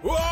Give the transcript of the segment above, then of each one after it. Whoa! Oh.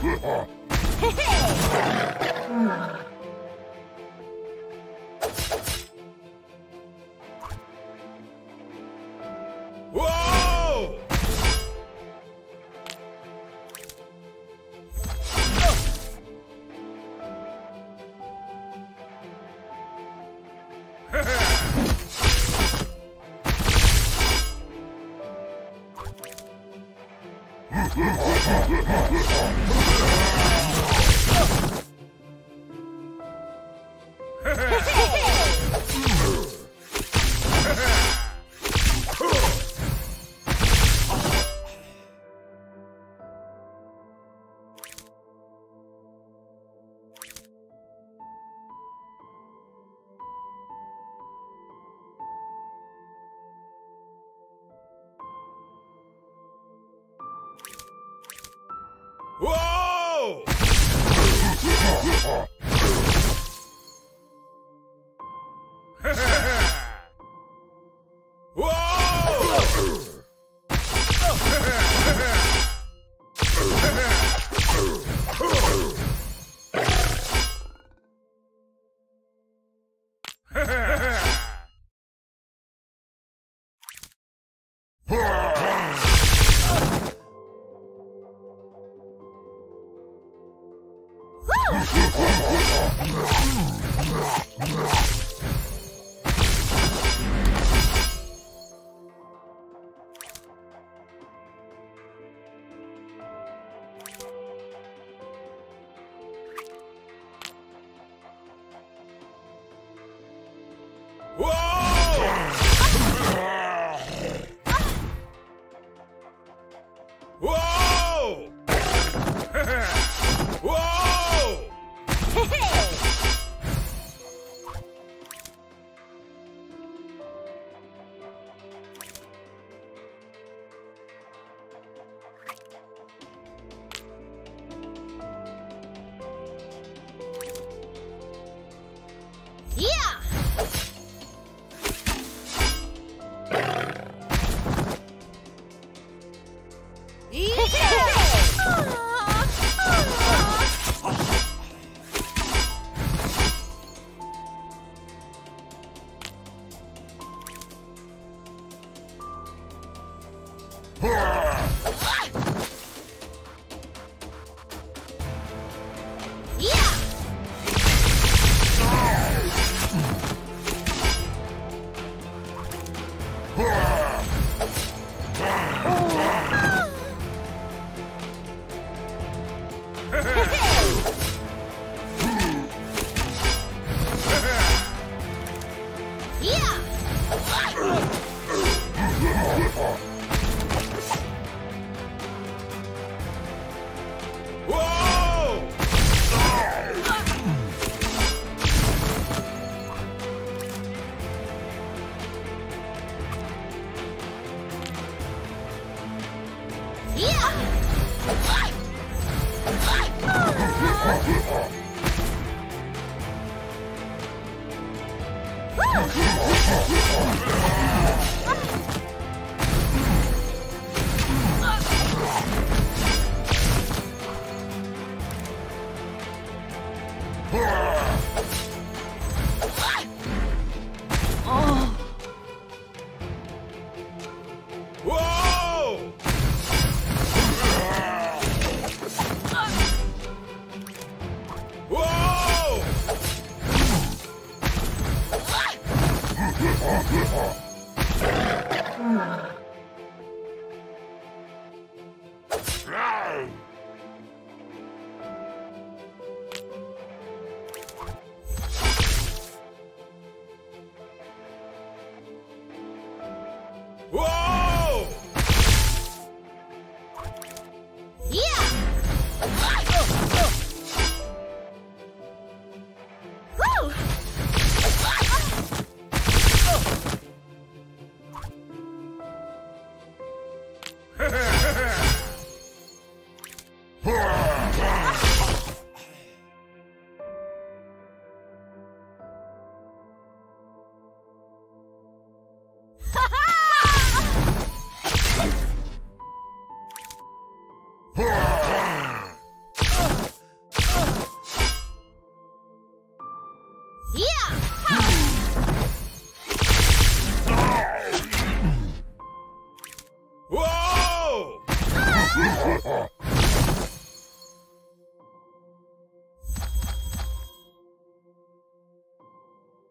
Whoa!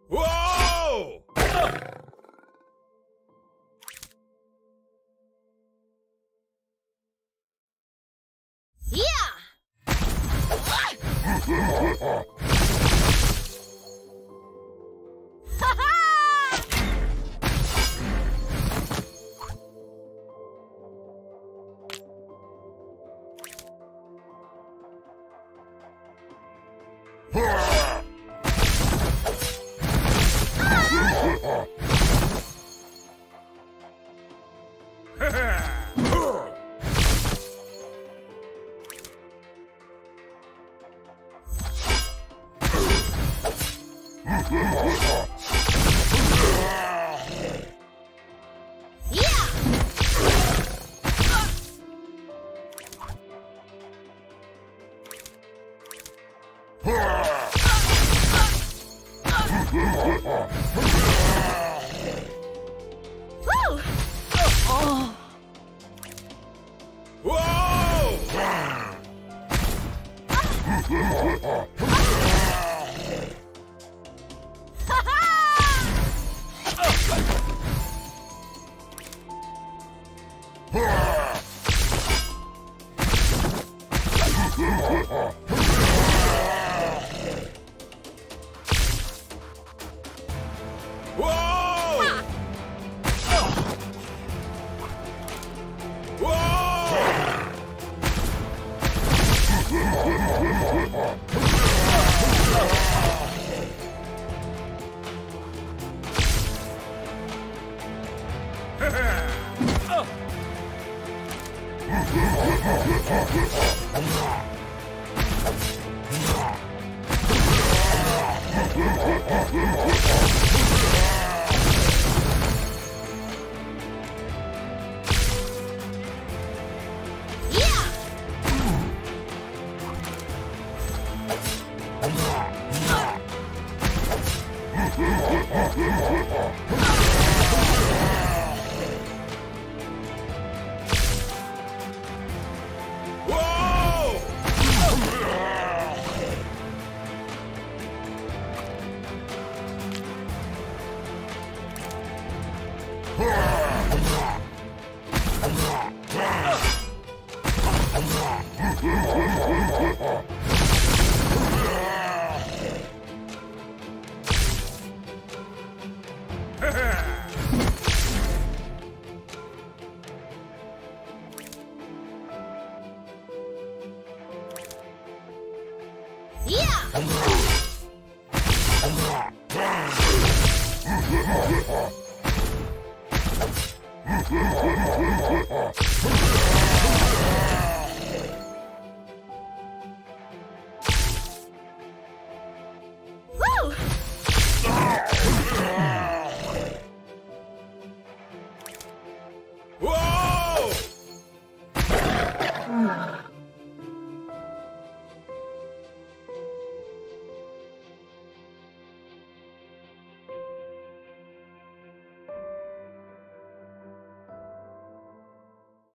Whoa! Yeah! Yeah!